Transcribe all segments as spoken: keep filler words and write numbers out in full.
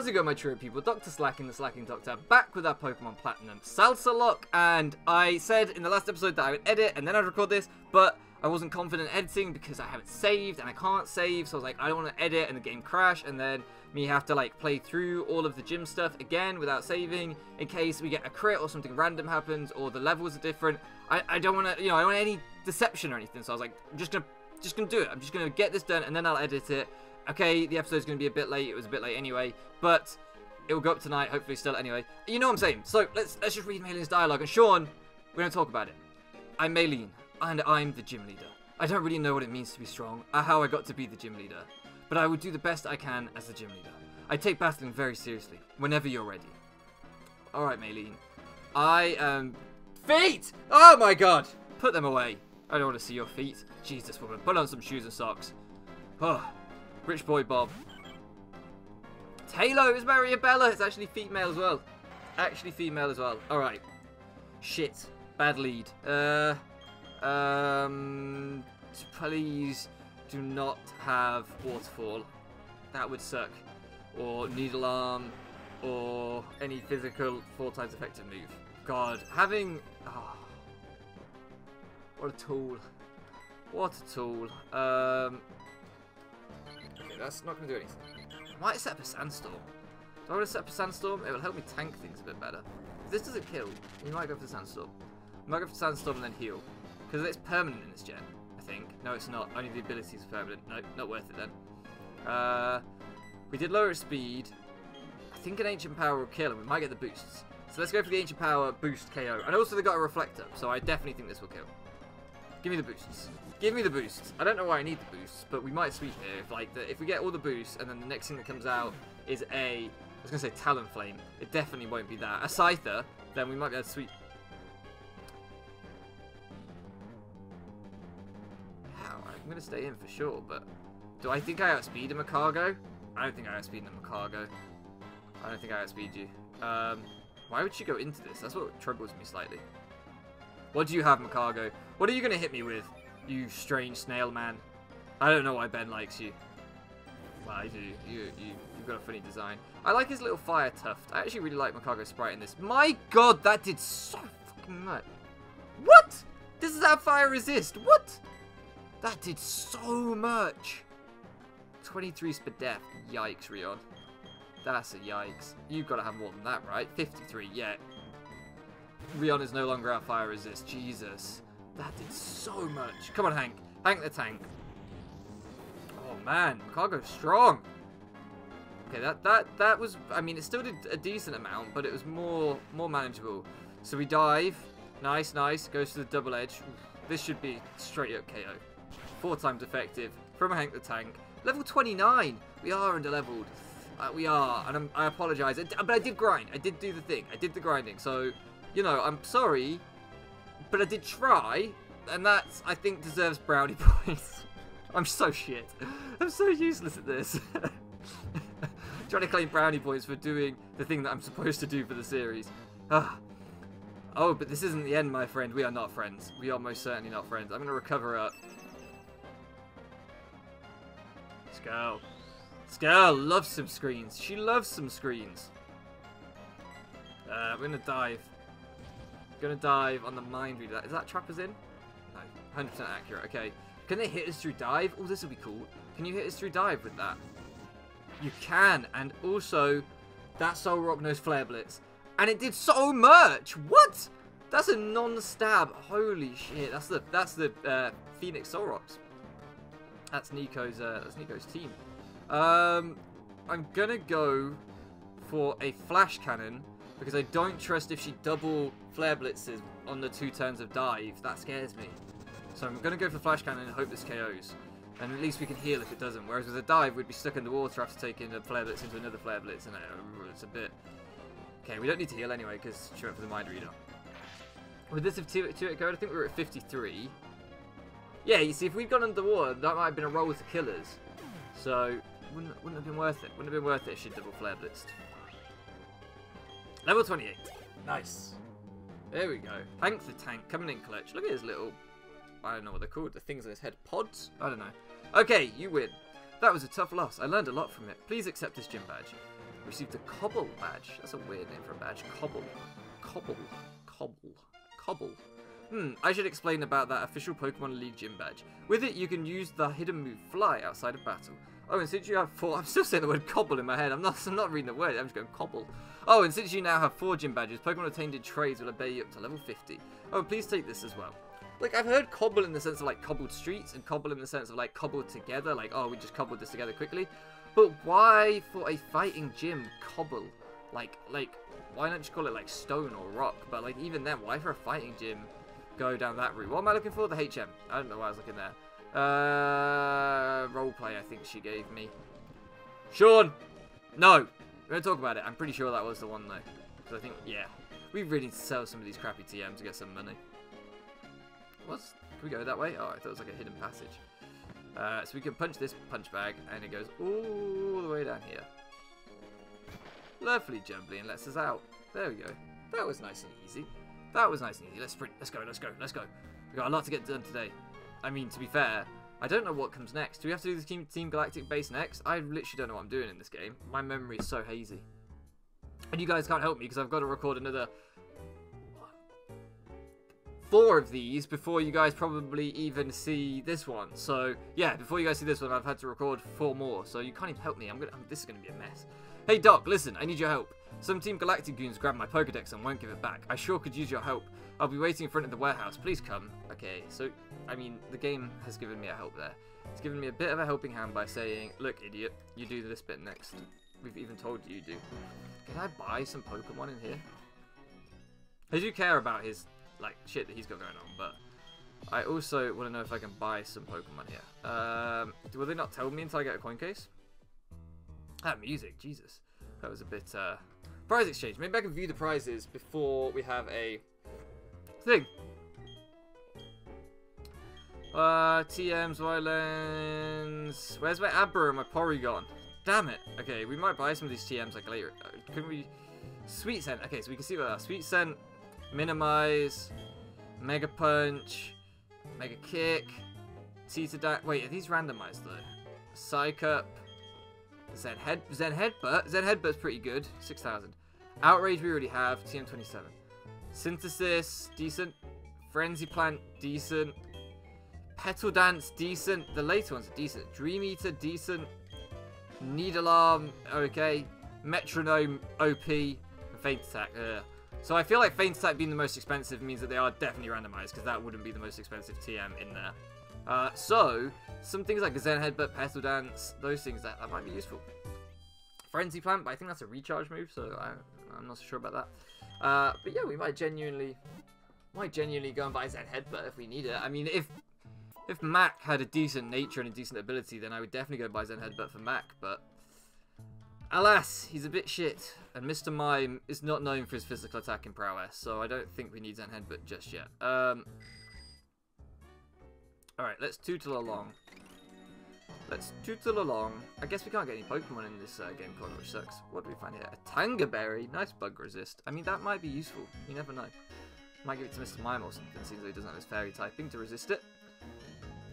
How's it going, my true people? Doctor Slacking, the Slacking Doctor, back with our Pokemon Platinum Solrock. And I said in the last episode that I would edit and then I'd record this, but I wasn't confident editing because I haven't saved and I can't save, so I was like, I don't want to edit and the game crash and then me have to like play through all of the gym stuff again without saving in case we get a crit or something random happens or the levels are different. I, I don't want to, you know, I don't want any deception or anything, so I was like, I'm just gonna just gonna do it. I'm just gonna get this done and then I'll edit it. Okay, the episode's gonna be a bit late, it was a bit late anyway, but it will go up tonight, hopefully still anyway. You know what I'm saying? So let's let's just read Maylene's dialogue and Sean, we're gonna talk about it. I'm Maylene. And I'm the gym leader. I don't really know what it means to be strong or how I got to be the gym leader, but I will do the best I can as the gym leader. I take battling very seriously, whenever you're ready. Alright, Maylene. I am... Feet! Oh my god! Put them away. I don't want to see your feet. Jesus, woman. Put on some shoes and socks. Oh, rich boy Bob. Taylor is Mariabella. It's actually female as well. Actually female as well. Alright. Shit. Bad lead. Uh... Um, please do not have Waterfall. That would suck. Or Needle Arm, or any physical four times effective move. God, having... Oh, what a tool. What a tool. Um, okay, that's not going to do anything. I might set up a Sandstorm. Do I want to set up a Sandstorm? It will help me tank things a bit better. If this doesn't kill, you might go for the Sandstorm. You might go for the Sandstorm and then heal. Because it's permanent in this gen, I think. No, it's not. Only the ability is permanent. No, not worth it then. Uh, we did lower speed. I think an Ancient Power will kill, and we might get the boosts. So let's go for the Ancient Power boost K O. And also they got a Reflector, so I definitely think this will kill. Give me the boosts. Give me the boosts. I don't know why I need the boosts, but we might sweep here. If, like, the, if we get all the boosts, and then the next thing that comes out is a... I was going to say Talon Flame. It definitely won't be that. A Scyther, then we might be able to sweep... I'm going to stay in for sure, but do I think I outspeed a Magcargo? I don't think I outspeed a Magcargo. I don't think I outspeed you. Um, why would you go into this? That's what troubles me slightly. What do you have, Magcargo? What are you going to hit me with, you strange snail man? I don't know why Ben likes you. Well, I do. You, you, you've got a funny design. I like his little fire tuft. I actually really like Magcargo's sprite in this. My god, that did so fucking much. What? This is our fire resist. What? That did so much! twenty-three speed death. Yikes, Rion. That's a yikes. You've got to have more than that, right? fifty-three, yeah. Rion is no longer our fire resist. Jesus. That did so much. Come on, Hank. Hank the Tank. Oh, man. Magcargo's strong. Okay, that, that, that was... I mean, it still did a decent amount, but it was more, more manageable. So we dive. Nice, nice. Goes to the double edge. This should be straight up K O. Four times effective from Hank the Tank. Level twenty-nine. We are under-leveled. Uh, we are. And I'm, I apologise. But I did grind. I did do the thing. I did the grinding. So, you know, I'm sorry. But I did try. And that, I think, deserves brownie points. I'm so shit. I'm so useless at this. Trying to claim brownie points for doing the thing that I'm supposed to do for the series. Ah. Oh, but this isn't the end, my friend. We are not friends. We are most certainly not friends. I'm going to recover up. Scout. Scout loves some screens. She loves some screens. Uh, we're gonna dive. Gonna dive on the mind reader. Is that Trapper's in? No, one hundred percent accurate. Okay. Can they hit us through dive? Oh, this would be cool. Can you hit us through dive with that? You can. And also, that Solrock knows Flare Blitz, and it did so much. What? That's a non-stab. Holy shit. That's the that's the uh, Phoenix Solrocks. That's Nico's. Uh, that's Nico's team. Um, I'm gonna go for a flash cannon because I don't trust if she double flare blitzes on the two turns of dive. That scares me. So I'm gonna go for flash cannon and hope this K Os. And at least we can heal if it doesn't. Whereas with a dive, we'd be stuck in the water after taking a flare blitz into another flare blitz, and it's a bit. Okay, we don't need to heal anyway because she went for the mind reader. With this of two two code, I think we were at fifty-three. Yeah, you see, if we'd gone underwater, that might have been a roll with the killers. So, wouldn't, wouldn't have been worth it. Wouldn't have been worth it if she'd double flare blitzed. Level twenty-eight. Nice. There we go. Hank the Tank coming in clutch. Look at his little... I don't know what they're called. The things on his head. Pods? I don't know. Okay, you win. That was a tough loss. I learned a lot from it. Please accept this gym badge. Received a Cobble badge. That's a weird name for a badge. Cobble. Cobble. Cobble. Cobble. Hmm, I should explain about that official Pokemon League gym badge. With it, you can use the hidden move Fly outside of battle. Oh, and since you have four... I'm still saying the word Cobble in my head. I'm not I'm not reading the word. I'm just going Cobble. Oh, and since you now have four gym badges, Pokemon obtained in trades will obey you up to level fifty. Oh, please take this as well. Like, I've heard Cobble in the sense of, like, cobbled streets, and Cobble in the sense of, like, cobbled together. Like, oh, we just cobbled this together quickly. But why, for a fighting gym, Cobble? Like, like, why not just call it, like, stone or rock? But, like, even then, why for a fighting gym go down that route? What am I looking for? The H M. I don't know why I was looking there. Uh, roleplay, I think she gave me. Sean! No! We're going to talk about it. I'm pretty sure that was the one, though. Because I think, yeah. We really need to sell some of these crappy T Ms to get some money. What's... Can we go that way? Oh, I thought it was, like, a hidden passage. Uh, so we can punch this punch bag, and it goes all the way down here. Lovely jumbly, and lets us out. There we go. That was nice and easy. That was nice and easy. Let's sprint. Let's go, let's go, let's go. We've got a lot to get done today. I mean, to be fair, I don't know what comes next. Do we have to do the Team, Team Galactic base next? I literally don't know what I'm doing in this game. My memory is so hazy. And you guys can't help me, because I've got to record another... four of these before you guys probably even see this one. So yeah, before you guys see this one, I've had to record four more. So you can't even help me. I'm gonna. I'm, this is gonna be a mess. Hey Doc, listen, I need your help. Some Team Galactic goons grabbed my Pokedex and won't give it back. I sure could use your help. I'll be waiting in front of the warehouse. Please come. Okay. So I mean, the game has given me a help there. It's given me a bit of a helping hand by saying, look, idiot, you do this bit next. We've even told you you do. Can I buy some Pokemon in here? I do care about his. Like, shit that he's got going on, but I also want to know if I can buy some Pokemon here. Um, will they not tell me until I get a coin case? That music, Jesus. That was a bit, uh... Prize exchange. Maybe I can view the prizes before we have a thing. Uh, T Ms, Wylands... Where's my Abra and my Porygon? Damn it. Okay, we might buy some of these T Ms, like, later. Can we... Sweet Scent. Okay, so we can see what that is. Sweet Scent... Minimize, Mega Punch, Mega Kick, Tita Dash. Wait, are these randomized though? Psych Up, Zen Head, Zen Headbutt. Zen Headbutt's pretty good. Six thousand. Outrage we already have. T M twenty-seven. Synthesis decent. Frenzy Plant decent. Petal Dance decent. The later ones are decent. Dream Eater decent. Needle Arm okay. Metronome O P. And Faint Attack. Ugh. So I feel like Faint Attack being the most expensive means that they are definitely randomized, because that wouldn't be the most expensive T M in there. Uh, so, some things like Zen Headbutt, Petal Dance, those things, that, that might be useful. Frenzy Plant, but I think that's a recharge move, so I, I'm not so sure about that. Uh, but yeah, we might genuinely might genuinely go and buy Zen Headbutt if we need it. I mean, if if Mac had a decent nature and a decent ability, then I would definitely go buy Zen Headbutt for Mac, but... Alas, he's a bit shit, and Mister Mime is not known for his physical attacking prowess, so I don't think we need Zen Headbutt just yet. Um, Alright, let's tootle along. Let's tootle along. I guess we can't get any Pokemon in this uh, game corner, which sucks. What do we find here? A Tangerberry. Nice bug resist. I mean, that might be useful. You never know. Might give it to Mister Mime or something, seems like he doesn't have his fairy typing to resist it.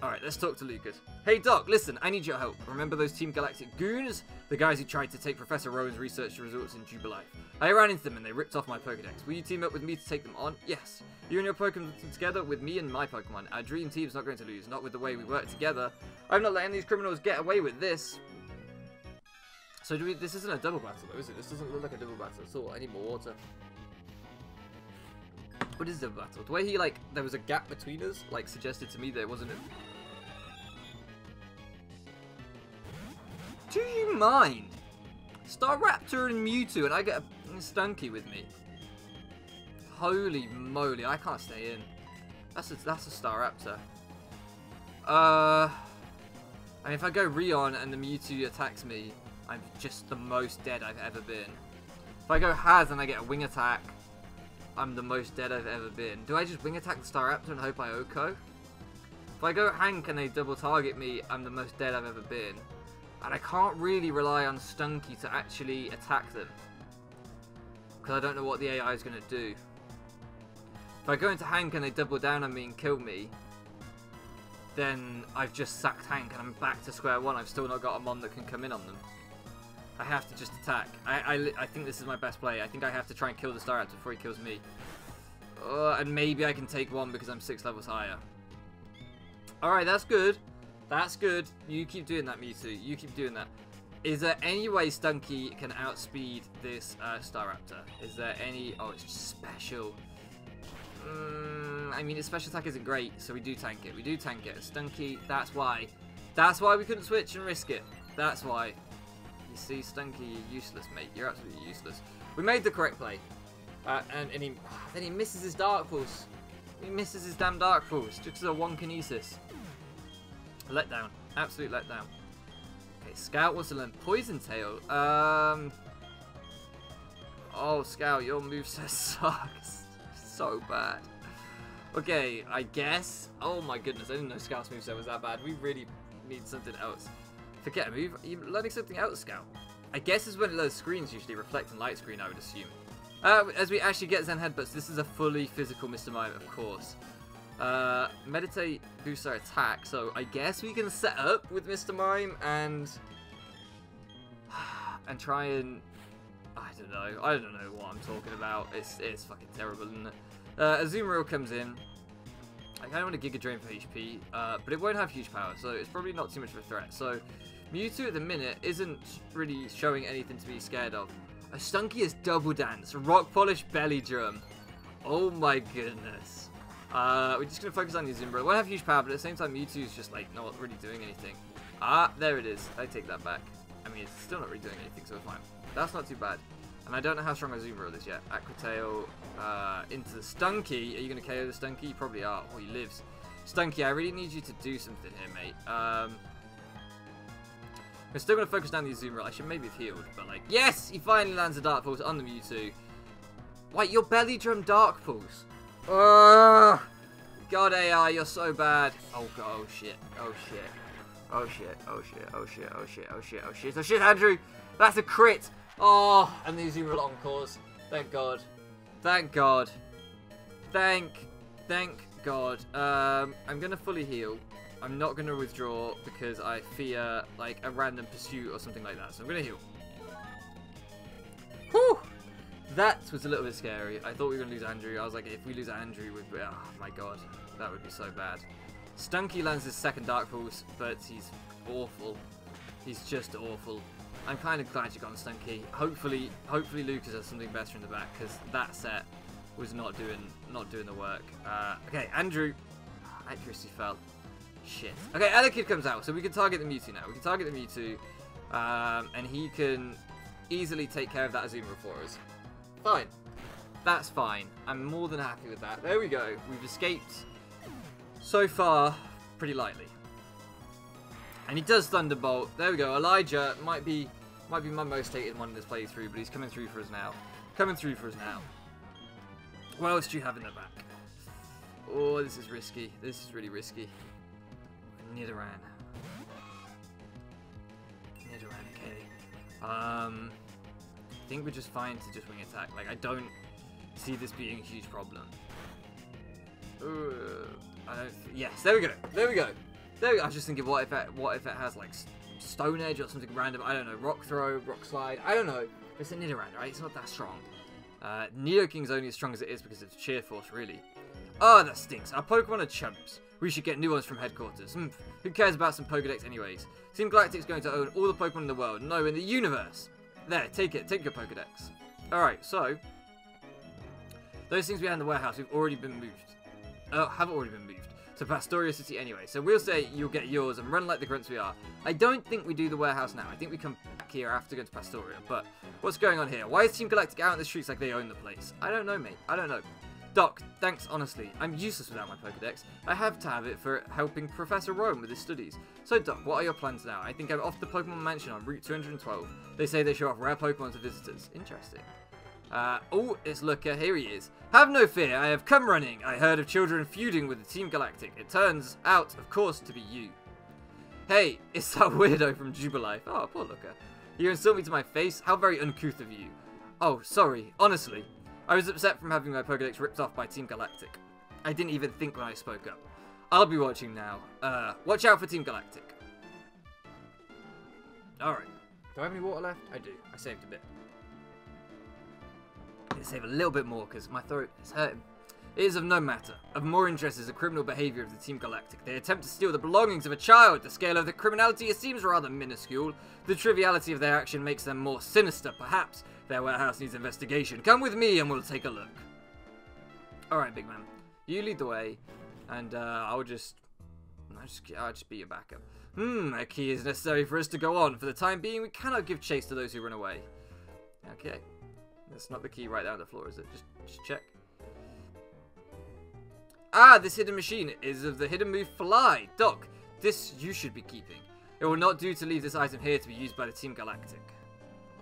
Alright, let's talk to Lucas. Hey Doc, listen, I need your help. Remember those Team Galactic goons? The guys who tried to take Professor Rowan's research results in Jubilife. I ran into them and they ripped off my Pokedex. Will you team up with me to take them on? Yes. You and your Pokemon together with me and my Pokemon. Our dream team's not going to lose, not with the way we work together. I'm not letting these criminals get away with this. So do we, this isn't a double battle though, is it? This doesn't look like a double battle at all. I need more water. What is the battle? The way he, like, there was a gap between us, like, suggested to me there wasn't a... Do you mind? Staraptor and Mewtwo, and I get a Stunky with me. Holy moly, I can't stay in. That's a, that's a Staraptor. Uh... I mean, if I go Rion and the Mewtwo attacks me, I'm just the most dead I've ever been. If I go Haz and I get a Wing Attack... I'm the most dead I've ever been. Do I just wing attack the Staraptor and hope I O K O? If I go Hank and they double target me, I'm the most dead I've ever been. And I can't really rely on Stunky to actually attack them. Because I don't know what the A I is going to do. If I go into Hank and they double down on me and kill me, then I've just sacked Hank and I'm back to square one. I've still not got a mon that can come in on them. I have to just attack. I, I, I think this is my best play. I think I have to try and kill the Staraptor before he kills me. Uh, and maybe I can take one because I'm six levels higher. Alright, that's good. That's good. You keep doing that, Mewtwo. You keep doing that. Is there any way Stunky can outspeed this uh, Staraptor? Is there any... Oh, it's just special. Mm, I mean, its special attack isn't great, so we do tank it. We do tank it. Stunky, that's why. That's why we couldn't switch and risk it. That's why. You see, Stunky, you're useless, mate. You're absolutely useless. We made the correct play. Uh, and, and he, then he misses his Dark Pulse. He misses his damn Dark Pulse. Just as a one Kinesis. Letdown. Absolute letdown. Okay, Scout wants to learn Poison Tail. Um. Oh, Scout, your moveset sucks. So bad. Okay, I guess. Oh my goodness, I didn't know Scout's moveset was that bad. We really need something else. Forget a move. You're learning something else, Scout. I guess is when it learns screens, usually Reflect and Light Screen, I would assume. Uh, as we actually get Zen Headbutts, this is a fully physical Mister Mime, of course. Uh, Meditate boosts our attack, so I guess we can set up with Mister Mime and and try and I don't know, I don't know what I'm talking about. It's it's fucking terrible, isn't it? Uh, Azumarill comes in. I kind of want a Giga Drain for H P, uh, but it won't have huge power, so it's probably not too much of a threat. So Mewtwo at the minute isn't really showing anything to be scared of. A Stunky is Double Dance, Rock Polish Belly Drum. Oh my goodness. Uh, we're just going to focus on the Azumarill. We'll have huge power, but at the same time, Mewtwo's just, like, not really doing anything. Ah, there it is. I take that back. I mean, it's still not really doing anything, so it's fine. That's not too bad. And I don't know how strong Azumarill is yet. Aqua Tail uh, into the Stunky. Are you going to K O the Stunky? You probably are. Oh, he lives. Stunky, I really need you to do something here, mate. Um, we're still going to focus down the Azumarill. I should maybe have healed, but, like, yes! He finally lands a Dark Pulse on the Mewtwo. Wait, your Belly Drum Dark Pulse? Oh, God, A I, you're so bad. Oh, God, oh, shit. Oh, shit. Oh, shit. Oh, shit. Oh, shit. Oh, shit. Oh, shit. Oh, shit. Oh, shit, Andrew. That's a crit. Oh, and the Azumarill Encores. Thank God. Thank God. Thank, thank God. Um, I'm going to fully heal. I'm not going to withdraw because I fear, like, a random pursuit or something like that. So I'm going to heal. Whew. That was a little bit scary. I thought we were going to lose Andrew. I was like, if we lose Andrew, we'd be... Oh, my God. That would be so bad. Stunky lands his second Dark Pulse, but he's awful. He's just awful. I'm kind of glad you're gone, Stunky. Hopefully, hopefully Lucas has something better in the back, because that set was not doing not doing the work. Uh, okay, Andrew. Accuracy fell. Shit. Okay, Elekid comes out, so we can target the Mewtwo now. We can target the Mewtwo, um, and he can easily take care of that Azumarill for us. Fine. That's fine. I'm more than happy with that. There we go. We've escaped so far pretty lightly. And he does Thunderbolt. There we go. Elijah might be might be my most hated one in this playthrough, but he's coming through for us now. Coming through for us now. What else do you have in the back? Oh, this is risky. This is really risky. Nidoran. Nidoran, okay. Um... I think we're just fine to just wing attack. Like, I don't see this being a huge problem. Ooh, I don't yes, there we go. There we go. There we go. I was just thinking, what if it, what if it has, like, Stone Edge or something random? I don't know. Rock Throw, Rock Slide. I don't know. It's a Nidoran, right? It's not that strong. Uh, Nidoking's only as strong as it is because it's Cheer Force, really. Oh, that stinks. Our Pokemon are chumps. We should get new ones from headquarters. Mm, who cares about some Pokedex anyways? Team Galactic's going to own all the Pokemon in the world. No, in the universe. There, take it. Take your Pokedex. Alright, so... those things we had in the warehouse, we've already been moved. Oh, have already been moved. To Pastoria City anyway. So we'll say you'll get yours and run like the grunts we are. I don't think we do the warehouse now. I think we come back here after going to Pastoria. But what's going on here? Why is Team Galactic out in the streets like they own the place? I don't know, mate. I don't know. Doc, thanks honestly. I'm useless without my Pokedex. I have to have it for helping Professor Rome with his studies. So Doc, what are your plans now? I think I'm off the Pokemon Mansion on Route two hundred twelve. They say they show off rare Pokemon to visitors. Interesting. Uh, oh, it's Looker. Here he is. Have no fear. I have come running. I heard of children feuding with the Team Galactic. It turns out, of course, to be you. Hey, it's that weirdo from Jubilife. Oh, poor Looker. You insult me to my face? How very uncouth of you. Oh, sorry. Honestly. I was upset from having my Pokedex ripped off by Team Galactic. I didn't even think when I spoke up. I'll be watching now. Uh, watch out for Team Galactic. Alright. Do I have any water left? I do. I saved a bit. I'm going to save a little bit more because my throat is hurting. It is of no matter. Of more interest is the criminal behavior of the Team Galactic. They attempt to steal the belongings of a child. The scale of the criminality seems rather minuscule. The triviality of their action makes them more sinister, perhaps. Their warehouse needs investigation. Come with me and we'll take a look. Alright, big man. You lead the way, and uh, I'll just... I'll just, I'll just be your backup. Hmm, a key is necessary for us to go on. For the time being, we cannot give chase to those who run away. Okay. That's not the key right there on the floor, is it? Just, just check. Ah, this hidden machine is of the hidden move Fly. Doc, this you should be keeping. It will not do to leave this item here to be used by the Team Galactic.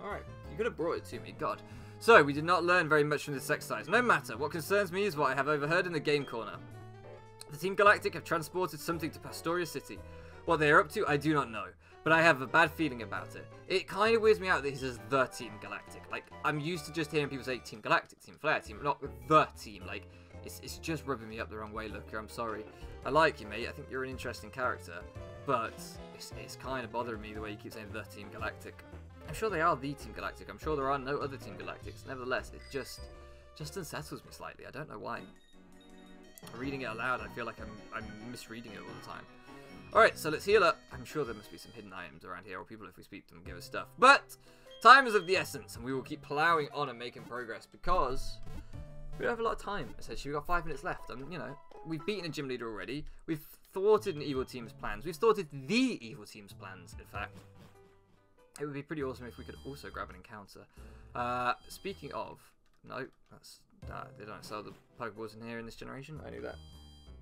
Alright, you could have brought it to me, God. So, we did not learn very much from this exercise. No matter, what concerns me is what I have overheard in the game corner. The Team Galactic have transported something to Pastoria City. What they are up to, I do not know. But I have a bad feeling about it. It kind of weirds me out that he says the Team Galactic. Like, I'm used to just hearing people say Team Galactic, Team Flare, Team... Not the Team, like... It's, it's just rubbing me up the wrong way, Looker, I'm sorry. I like you, mate, I think you're an interesting character, but it's, it's kind of bothering me the way you keep saying the Team Galactic. I'm sure they are the Team Galactic, I'm sure there are no other Team Galactics. Nevertheless, it just just unsettles me slightly, I don't know why. Reading it aloud, I feel like I'm, I'm misreading it all the time. Alright, so let's heal up. I'm sure there must be some hidden items around here, or people, if we speak to them, give us stuff. But time is of the essence, and we will keep ploughing on and making progress, because... we don't have a lot of time, essentially. We've got five minutes left. And, you know, we've beaten a gym leader already. We've thwarted an evil team's plans. We've thwarted the evil team's plans, in fact. It would be pretty awesome if we could also grab an encounter. Uh, speaking of... No, that's... Uh, they don't sell the Pokeballs in here in this generation. I knew that.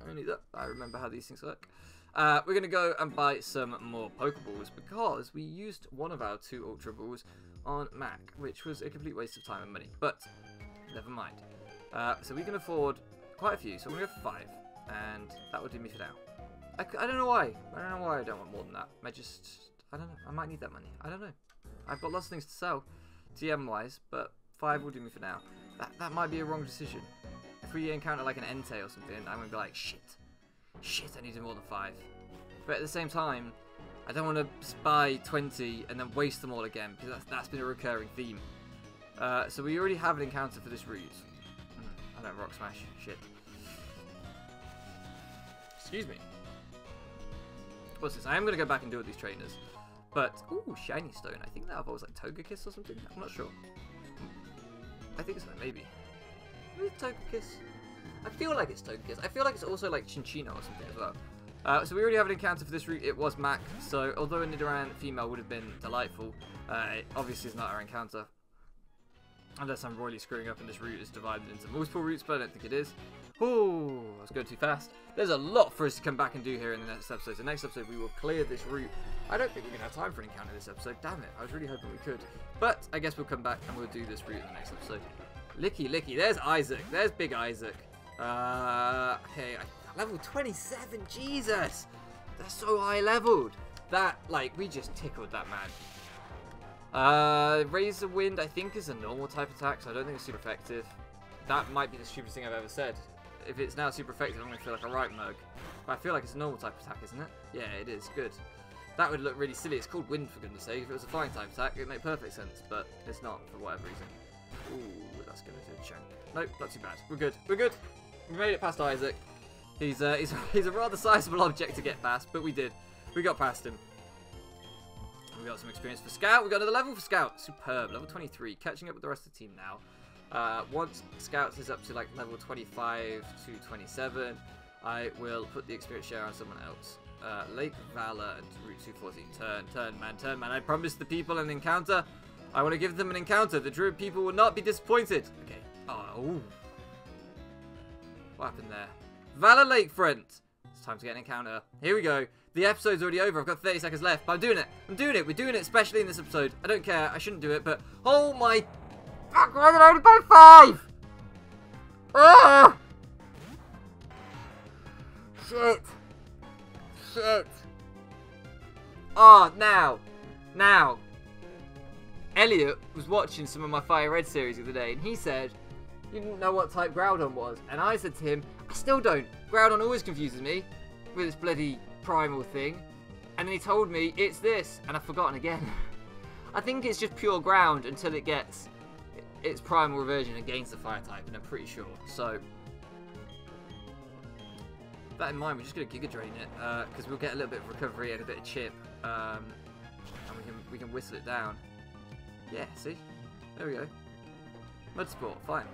I knew that. I remember how these things work. Uh, we're going to go and buy some more Pokeballs because we used one of our two Ultra Balls on Mac, which was a complete waste of time and money. But, never mind. Uh, so we can afford quite a few, so I'm going to go for five, and that will do me for now. I, I don't know why, I don't know why I don't want more than that. I just, I don't know, I might need that money, I don't know. I've got lots of things to sell, T M wise, but five will do me for now. That, that might be a wrong decision. If we encounter like an Entei or something, I'm going to be like, shit, shit, I need more than five. But at the same time, I don't want to buy twenty and then waste them all again, because that's, that's been a recurring theme. Uh, so we already have an encounter for this route. No, rock smash. Shit. Excuse me. What's this? I am going to go back and do with these trainers. But, ooh, shiny stone. I think that evolves like Togekiss or something. I'm not sure. I think so, maybe. Maybe it's Togekiss. I feel like it's Togekiss. I feel like it's also like Chinchino or something as well. Uh, so we already have an encounter for this route. It was Mac. So, although a Nidoran female would have been delightful, uh, it obviously is not our encounter. Unless I'm royally screwing up and this route is divided into multiple routes, but I don't think it is. Ooh, I was going too fast. There's a lot for us to come back and do here in the next episode. So next episode, we will clear this route. I don't think we're going to have time for an encounter this episode. Damn it, I was really hoping we could. But I guess we'll come back and we'll do this route in the next episode. Licky, licky, there's Isaac. There's big Isaac. Uh, okay, level twenty-seven, Jesus. That's so high leveled. That, like, we just tickled that man. Uh, Razor Wind, I think, is a normal type attack, so I don't think it's super effective. That might be the stupidest thing I've ever said. If it's now super effective, I'm going to feel like a right mug. But I feel like it's a normal type attack, isn't it? Yeah, it is. Good. That would look really silly. It's called Wind, for goodness sake. If it was a flying type attack, it would make perfect sense, but it's not, for whatever reason. Ooh, that's going to do a chunk. Nope, not too bad. We're good. We're good. We made it past Isaac. He's, uh, he's, he's a rather sizable object to get past, but we did. We got past him. We got some experience for Scout. We got another level for Scout. Superb. Level twenty-three. Catching up with the rest of the team now. Uh, once Scout is up to like level twenty-five to twenty-seven, I will put the experience share on someone else. Uh, Lake Valor and Route two fourteen. Turn, turn, man, turn, man. I promised the people an encounter. I want to give them an encounter. The druid people will not be disappointed. Okay. Oh. Ooh. What happened there? Valor Lakefront. It's time to get an encounter. Here we go. The episode's already over. I've got thirty seconds left, but I'm doing it. I'm doing it. We're doing it, especially in this episode. I don't care. I shouldn't do it, but... Oh, my... Fuck, why did I only buy five? Ah! Shit. Shit. Ah, oh, now. Now. Elliot was watching some of my Fire Red series the other day, and he said... you didn't know what type Groudon was. And I said to him, I still don't. Groudon always confuses me with its bloody... primal thing, and then he told me it's this, and I've forgotten again. I think it's just pure ground until it gets its primal reversion and gains the fire type, and I'm pretty sure. So, with that in mind, we're just going to Giga Drain it, because uh, we'll get a little bit of recovery and a bit of chip, um, and we can, we can whistle it down. Yeah, see? There we go. Mudsport, fine.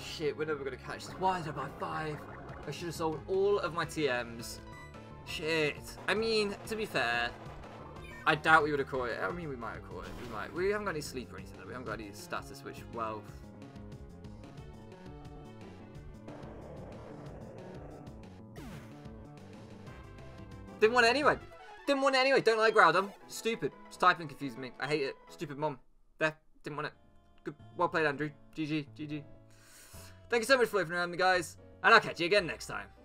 Shit, we're never going to catch this. Why is it by five? I should have sold all of my T Ms. Shit. I mean, to be fair, I doubt we would have caught it. I mean, we might have caught it. We might. We haven't got any sleep or anything, though. We haven't got any status switch wealth. Didn't want it anyway. Didn't want it anyway. Don't like Groudon. Stupid. It's typing confusing me. I hate it. Stupid mom. There. Didn't want it. Good. Well played, Andrew. G G. G G. Thank you so much for having me, guys. And I'll catch you again next time.